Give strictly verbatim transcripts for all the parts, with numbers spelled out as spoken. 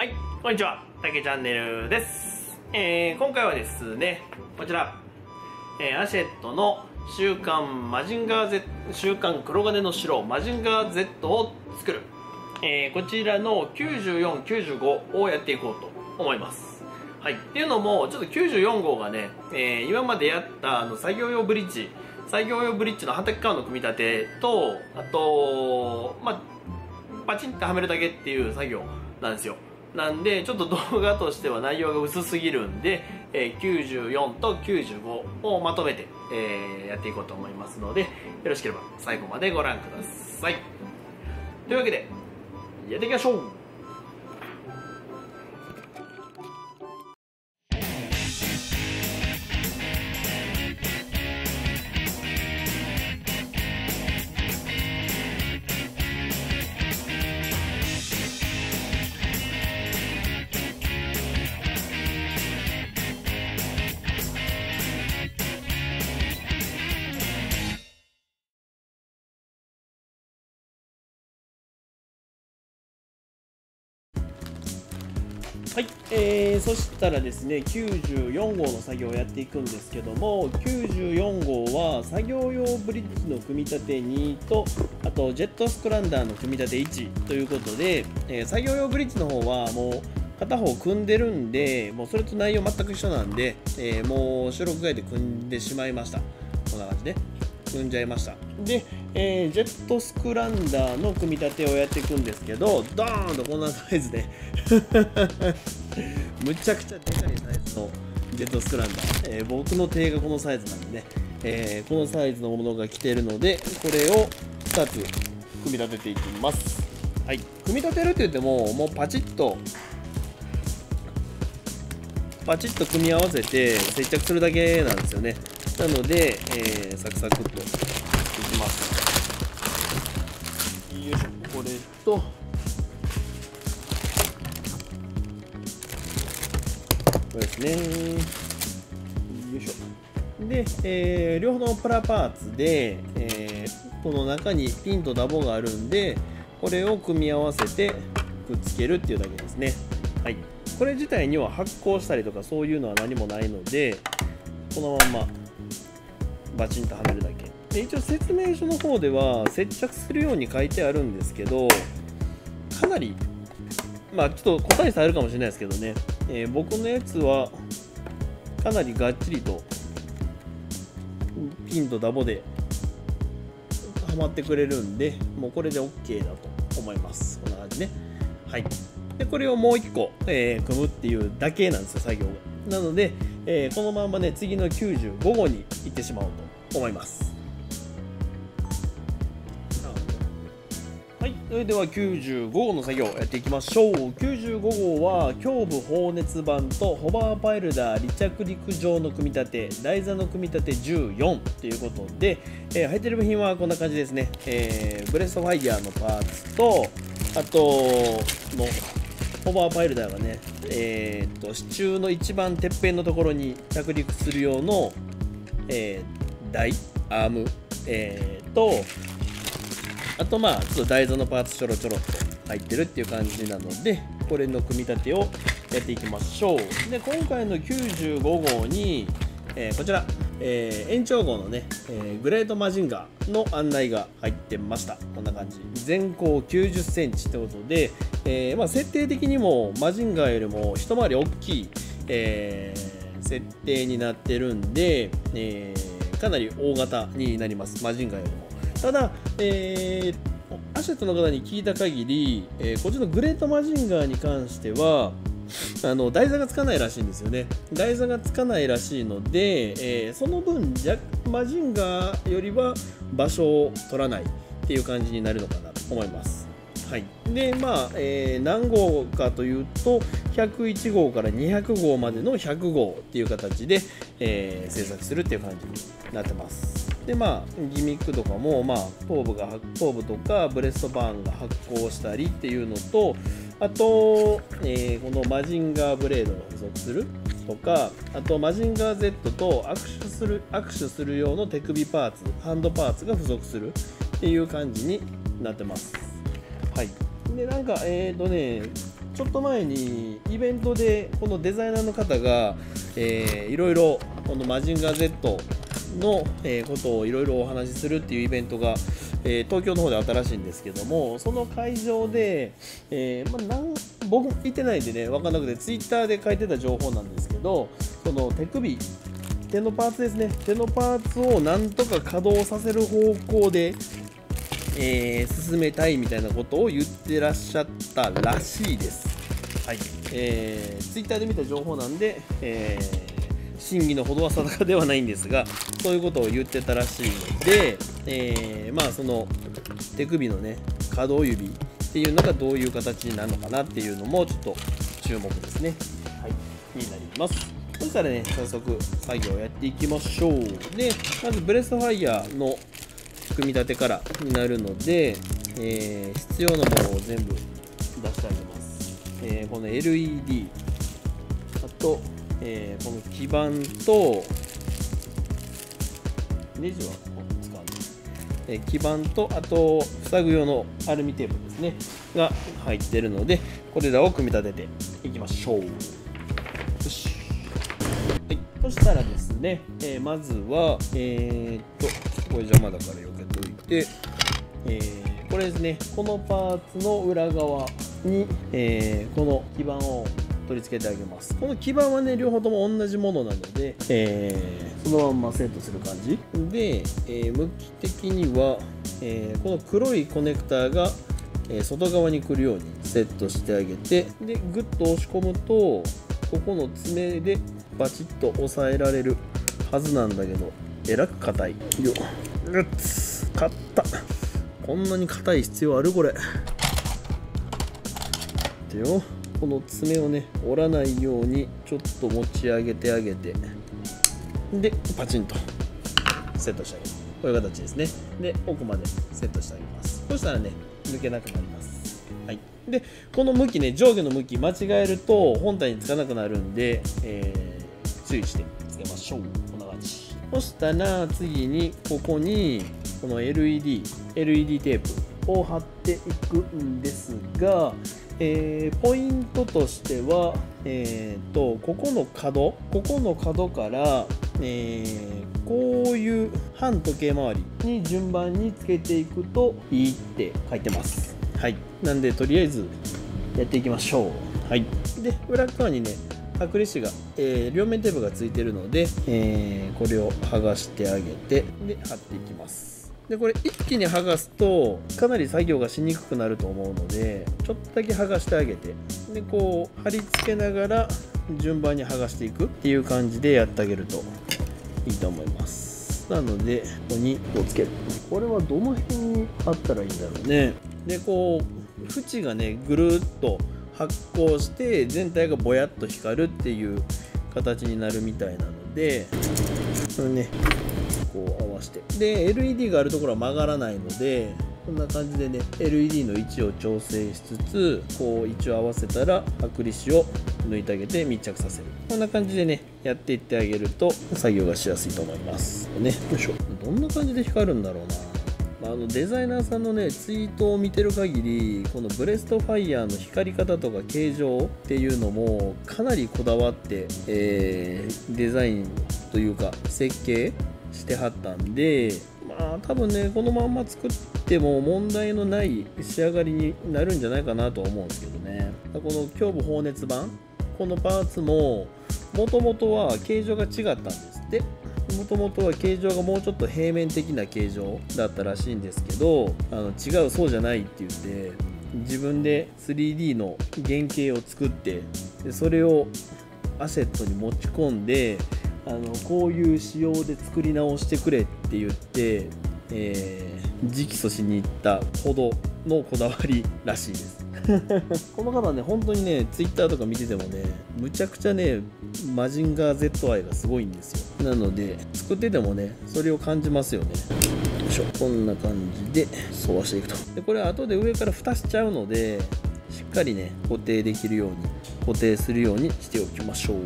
はい、こんにちは、たけチャンネルです。えー、今回はですね、こちら、えー、アシェットの週刊マジンガー Z、 週刊黒金の城マジンガー Z を作る、えー、こちらのきゅうじゅうよん、きゅうじゅうごをやっていこうと思います。はい、っていうのもちょっときゅうじゅうよん号がね、えー、今までやったあの作業用ブリッジ作業用ブリッジの反対側の組み立てと、あと、まあ、パチンってはめるだけっていう作業なんですよ。なんでちょっと動画としては内容が薄すぎるんで、えー、きゅうじゅうよんときゅうじゅうごをまとめて、えー、やっていこうと思いますので、よろしければ最後までご覧ください。というわけでやっていきましょう。はい、えー、そしたらですね、きゅうじゅうよん号の作業をやっていくんですけども、きゅうじゅうよん号は作業用ブリッジの組み立てにと、あとジェットスクランダーの組み立ていちということで、えー、作業用ブリッジの方はもう片方組んでるんで、もうそれと内容全く一緒なんで、えー、もう収録外で組んでしまいました。こんな感じで組んじゃいました。で、えー、ジェットスクランダーの組み立てをやっていくんですけど、ドーンとこんなサイズでむちゃくちゃでかいサイズのジェットスクランダー、えー、僕の手がこのサイズなんでね、えー、このサイズのものが来てるので、これをふたつ組み立てていきます。はい、組み立てるって言っても、もうパチッとパチッと組み合わせて接着するだけなんですよね。なので、えー、サクサクっといきます。よいしょ、これとこれですね。よいしょ。で、えー、両方のプラパーツで、えー、この中にピンとダボがあるんで、これを組み合わせてくっつけるっていうだけですね。はい、これ自体には発光したりとかそういうのは何もないので、このまんまバチンとはめるだけで、一応説明書の方では接着するように書いてあるんですけど、かなりまあちょっと個体差あるかもしれないですけどね、えー、僕のやつはかなりがっちりとピンとダボではまってくれるんで、もうこれで オーケー だと思います。こんな感じね。はい、でこれをもういっこ、えー、組むっていうだけなんですよ、作業が。なので、えー、このままね、次のきゅうじゅうご号に行ってしまおうと思います。はい、それではきゅうじゅうご号の作業をやっていきましょう。きゅうじゅうご号は胸部放熱板とホバーパイルダー離着陸場の組み立て、台座の組み立てじゅうよんということで、えー、入ってる部品はこんな感じですね。えー、ブレストファイヤーのパーツと、あとのホバーパイルダーがね、えー、と支柱の一番てっぺんのところに着陸する用の、えー、台アーム、えー、とあとまあちょっと台座のパーツちょろちょろっと入ってるっていう感じなので、これの組み立てをやっていきましょう。で、今回のきゅうじゅうご号に、えー、こちら、えー、延長号のね、えー、グレートマジンガーの案内が入ってました。こんな感じ。全高きゅうじゅっセンチってことで、えーまあ、設定的にもマジンガーよりも一回り大きい、えー、設定になってるんで、えー、かなり大型になります、マジンガーよりも。ただ、えー、アシェットの方に聞いた限り、えー、こっちのグレートマジンガーに関しては、あの台座がつかないらしいんですよね。台座がつかないらしいので、えー、その分マジンガーよりは場所を取らないっていう感じになるのかなと思います。はい、でまあ、えー、何号かというとひゃくいち号からにひゃく号までのひゃく号っていう形で、えー、制作するっていう感じになってます。でまあギミックとかも、まあ、頭部が頭部とかブレストバーンが発光したりっていうのと、あと、えー、このマジンガーブレードが付属するとか、あとマジンガー Z と握手する握手する用の手首パーツ、ハンドパーツが付属するっていう感じになってます。はい、でなんかえっとね、ちょっと前にイベントでこのデザイナーの方が、えー、いろいろこのマジンガー Z のことをいろいろお話しするっていうイベントが東京の方であったらしいんですけども、その会場で、えーまあ、なん僕も行ってないんでね分かんなくて、ツイッターで書いてた情報なんですけど、その手首手のパーツですね、手のパーツをなんとか稼働させる方向で、えー、進めたいみたいなことを言ってらっしゃったらしいです。はい、えー、ツイッターで見た情報なんで、えー真偽のほどは定かではないんですが、そういうことを言ってたらしいので、えー、まあその手首のね可動指っていうのがどういう形になるのかなっていうのもちょっと注目ですね。はい、になります。そしたらね早速作業をやっていきましょう。でまずブレストファイヤーの組み立てからになるので、えー、必要なものを全部出してあげます。えー、この エルイーディー あとえー、この基板とネジは使わない、えー、基板とあと塞ぐ用のアルミテープですねが入っているので、これらを組み立てていきましょう。よし、はい、そしたらですね、えー、まずはえー、っとこれ邪魔だから避けといて、えー、これですね、このパーツの裏側に、えー、この基板を取り付けてあげます。この基板はね両方とも同じものなので、えー、そのまんまセットする感じで、えー、向き的には、えー、この黒いコネクターが、えー、外側に来るようにセットしてあげて、でグッと押し込むとここの爪でバチッと押さえられるはずなんだけど、えらく硬いよ。うっつ硬った。こんなに硬い必要あるこれ。でよ、この爪をね折らないようにちょっと持ち上げてあげて、でパチンとセットしてあげる、こういう形ですね。で奥までセットしてあげます。そしたらね抜けなくなります。はい、でこの向きね、上下の向き間違えると本体につかなくなるんで、えー、注意してつけましょう。こんな感じ。そしたら次にここにこの エルイーディー エルイーディー テープを貼っていくんですが、えー、ポイントとしては、えー、とここの角ここの角から、えー、こういう反時計回りに順番につけていくといいって書いてます。はい、なんでとりあえずやっていきましょう。はい、で裏側にね剥離紙が、えー、両面テープがついてるので、えー、これを剥がしてあげて、で貼っていきます。でこれ一気に剥がすとかなり作業がしにくくなると思うので、ちょっとだけ剥がしてあげて、でこう貼り付けながら順番に剥がしていくっていう感じでやってあげるといいと思います。なのでここにこうつける。これはどの辺にあったらいいんだろうね。でこう縁がねぐるっと発光して全体がぼやっと光るっていう形になるみたいなので、これねこう合わせて、で エルイーディー があるところは曲がらないので、こんな感じでね エルイーディー の位置を調整しつつ、こう位置を合わせたら剥離紙を抜いてあげて密着させる。こんな感じでねやっていってあげると作業がしやすいと思いますね。よいしょ。どんな感じで光るんだろうな。あのデザイナーさんのねツイートを見てる限り、このブレストファイヤーの光り方とか形状っていうのもかなりこだわって、えー、デザインというか設計してはったんで、まあ多分ねこのまんま作っても問題のない仕上がりになるんじゃないかなとは思うんですけどね。この胸部放熱板、このパーツももともとは形状が違ったんですって。もともとは形状がもうちょっと平面的な形状だったらしいんですけど、あの違うそうじゃないって言って自分で スリーディー の原型を作って、でそれをアセットに持ち込んで、あのこういう仕様で作り直してくれって言って、えー、直訴しに行ったほどのこだわりらしいですこの方ね本当にねツイッターとか見ててもねむちゃくちゃねマジンガー Z 愛がすごいんですよ。なので作っててもねそれを感じますよね。よいしょ。こんな感じで沿わしていくと。でこれは後で上から蓋しちゃうので、しっかりね固定できるように固定するようにしておきましょう。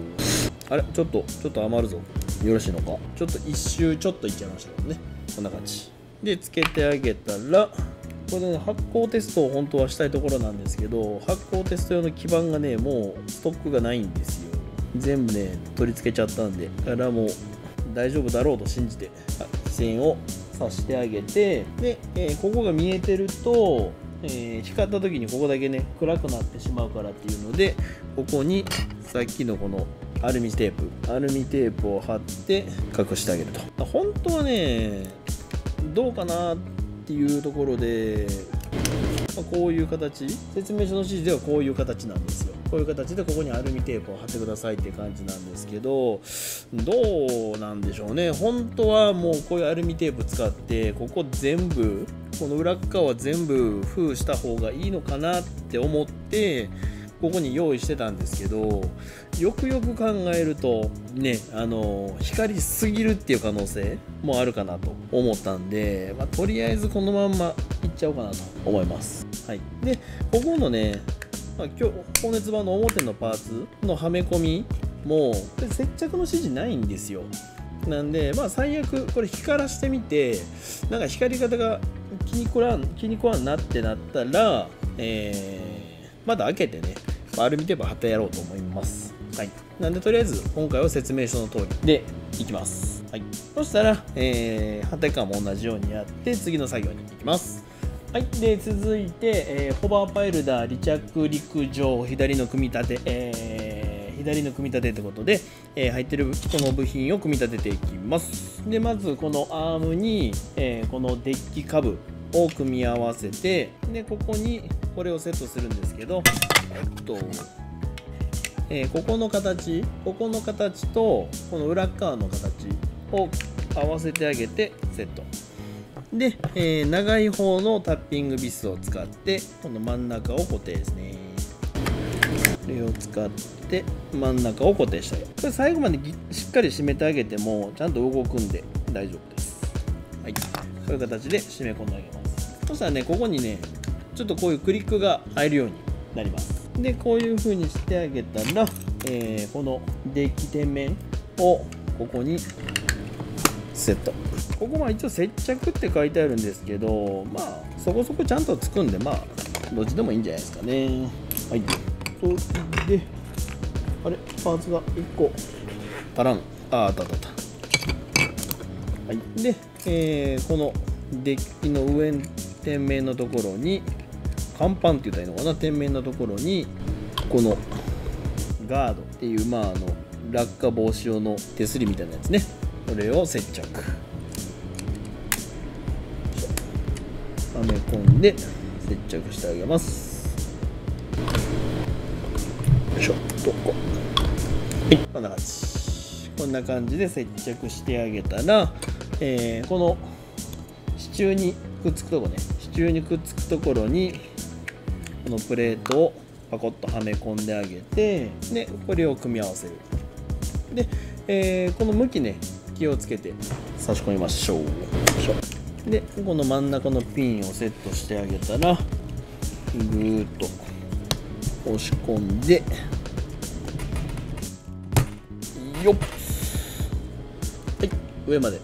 あれちょっとちょっと余るぞ。よろしいのか。ちょっと一周ちょっといっちゃいましたけどね。こんな感じでつけてあげたら、これで、ね、発行テストを本当はしたいところなんですけど、発行テスト用の基板がね、もうストックがないんですよ。全部ね、取り付けちゃったんで、だからもう大丈夫だろうと信じて線を刺してあげて、で、えー、ここが見えてると、えー、光った時にここだけね暗くなってしまうからっていうので、ここにさっきのこのアルミテープアルミテープを貼って隠してあげると。本当はねどうかなっていうところで、まあ、こういう形、説明書の指示ではこういう形なんですよ。こういう形でここにアルミテープを貼ってくださいっていう感じなんですけど、どうなんでしょうね。本当はもうこういうアルミテープ使ってここ全部、この裏側は全部封した方がいいのかなって思ってここに用意してたんですけど、よくよく考えるとね、あの光りすぎるっていう可能性もあるかなと思ったんで、まあ、とりあえずこのまんまいっちゃおうかなと思います。はい、でここのね、まあ、今日鋼熱板の表のパーツのはめ込みも接着の指示ないんですよ。なんで、まあ、最悪これ光らしてみてなんか光り方が気に食わん気に食わんなってなったら、えー、まだ開けてねアルミテープ貼ってやろうと思います。はい、なんでとりあえず今回は説明書の通りでいきます。はい、そしたら、えー、反対側も同じようにやって次の作業に行きます。はい、で続いて、えー、ホバーパイルダー離着陸場左の組み立て、えー、左の組み立てということで、えー、入ってるこの部品を組み立てていきます。でまずこのアームに、えー、このデッキカブを組み合わせて、でここにこれをセットするんですけど、えっとえー、ここの形ここの形とこの裏側の形を合わせてあげてセットで、えー、長い方のタッピングビスを使ってこの真ん中を固定ですね。これを使って真ん中を固定してあげる。これ最後までしっかり締めてあげてもちゃんと動くんで大丈夫です。はい、そういう形で締め込んであげます。そしたらね、ここにねちょっとこういうクリックが入るようになります。でこういう風にしてあげたら、えー、このデッキ底面をここにセット。ここは一応接着って書いてあるんですけど、まあそこそこちゃんとつくんで、まあどっちでもいいんじゃないですかね。はい、それであれパーツがいっこ足らん。ああ、あったあったあった。はい、で、えー、このデッキの上の底面のところに甲板って言ったらいいのかな、底面のところにこのガードっていう、まあ、あの落下防止用の手すりみたいなやつね、これを接着はめ込んで接着してあげます。よいしょ、どこ、はい、こんな感じこんな感じで接着してあげたら、えー、この支柱にくっつくとこね、支柱にくっつくところにこのプレートをパコッとはめ込んであげて、でこれを組み合わせる。で、えー、この向きね気をつけて差し込みましょう。でこの真ん中のピンをセットしてあげたらぐーっと押し込んでよっ、はい、上まで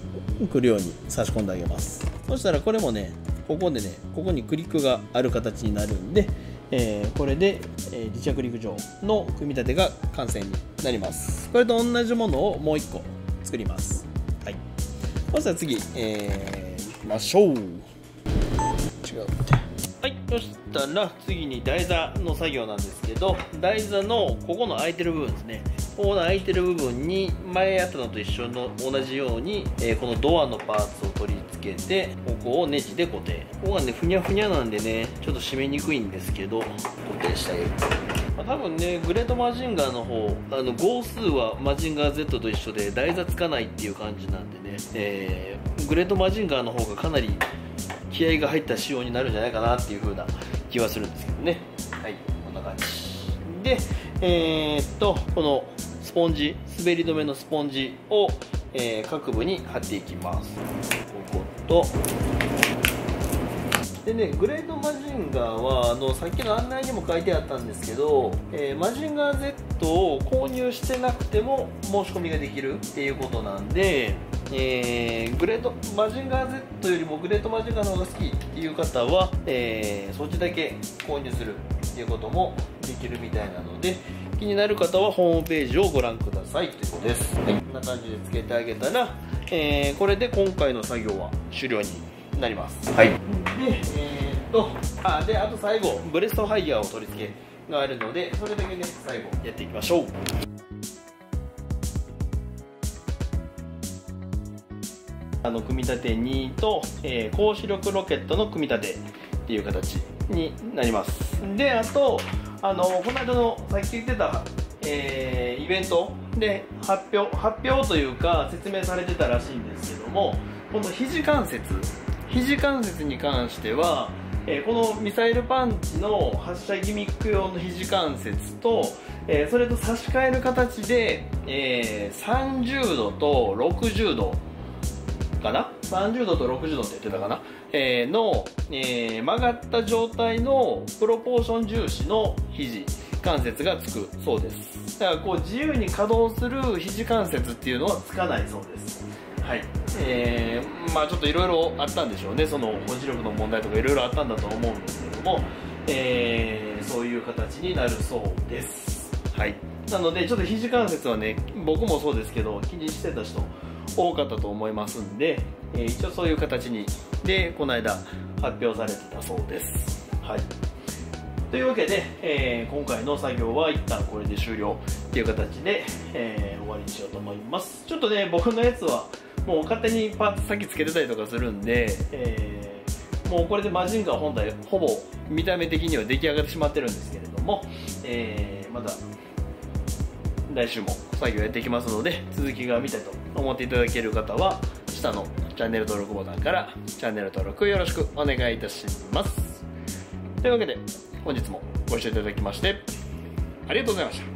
来るように差し込んであげます。そしたらこれもね、ここでね、ここにクリックがある形になるんで、えー、これで、えー、離着陸場の組み立てが完成になります。これと同じものをもういっこ作ります。はい、そしたら次、えー、いきましょう。違うってはい、そしたら次に台座の作業なんですけど、台座のここの空いてる部分ですね、ここの空いてる部分に前やったのと一緒の同じように、えー、このドアのパーツを取り付けてここをネジで固定。ここがねふにゃふにゃなんでねちょっと締めにくいんですけど固定してあげる。まあ、多分ねグレートマジンガーの方あの号数はマジンガー ゼット と一緒で台座つかないっていう感じなんでね、えー、グレートマジンガーの方がかなり気合が入った仕様になるんじゃないかなっていう風な気はするんですけどね。はい、こんな感じで、えー、っとこのスポンジ、滑り止めのスポンジを、えー、各部に貼っていきます。こことでね、グレートマジンガーはあのさっきの案内にも書いてあったんですけど、えー、マジンガー ゼット を購入してなくても申し込みができるっていうことなんで、えー、グレートマジンガー Z よりもグレートマジンガーの方が好きっていう方は、えー、そっちだけ購入するっていうこともできるみたいなので、気になる方はホームページをご覧くださいということです、はい、こんな感じでつけてあげたら、えー、これで今回の作業は終了になります。はい、で、えー、っとあであと最後ブレストハイヤーを取り付けがあるので、それだけね最後やっていきましょう。あの組み立てにと、えー、高出力ロケットの組み立てっていう形になります。であとあのこの間のさっき言ってた、えー、イベントで発表発表というか説明されてたらしいんですけども、この肘関節肘関節に関しては、えー、このミサイルパンチの発射ギミック用の肘関節と、えー、それと差し替える形で、えー、さんじゅうどとろくじゅうどかな、さんじゅうどとろくじゅうどって言ってたかな、えー、の、えー、曲がった状態のプロポーション重視の肘関節がつくそうです。だからこう自由に稼働する肘関節っていうのはつかないそうです。はい、えー、まあちょっといろいろあったんでしょうね、その保持力の問題とかいろいろあったんだと思うんですけども、えー、そういう形になるそうです。はい、なのでちょっと肘関節はね、僕もそうですけど気にしてた人多かったと思いますんで、えー、一応そういう形にでこの間発表されてたそうです。はい、というわけで、えー、今回の作業は一旦これで終了っていう形で、えー、終わりにしようと思います。ちょっとね僕のやつはもう勝手にパーツ先つけてたりとかするんで、えー、もうこれでマジンガー本体ほぼ見た目的には出来上がってしまってるんですけれども、えー、まだ来週も作業やっていきますので、続きが見たいと思っていただける方は下のチャンネル登録ボタンからチャンネル登録よろしくお願いいたします。というわけで本日もご視聴いただきましてありがとうございました。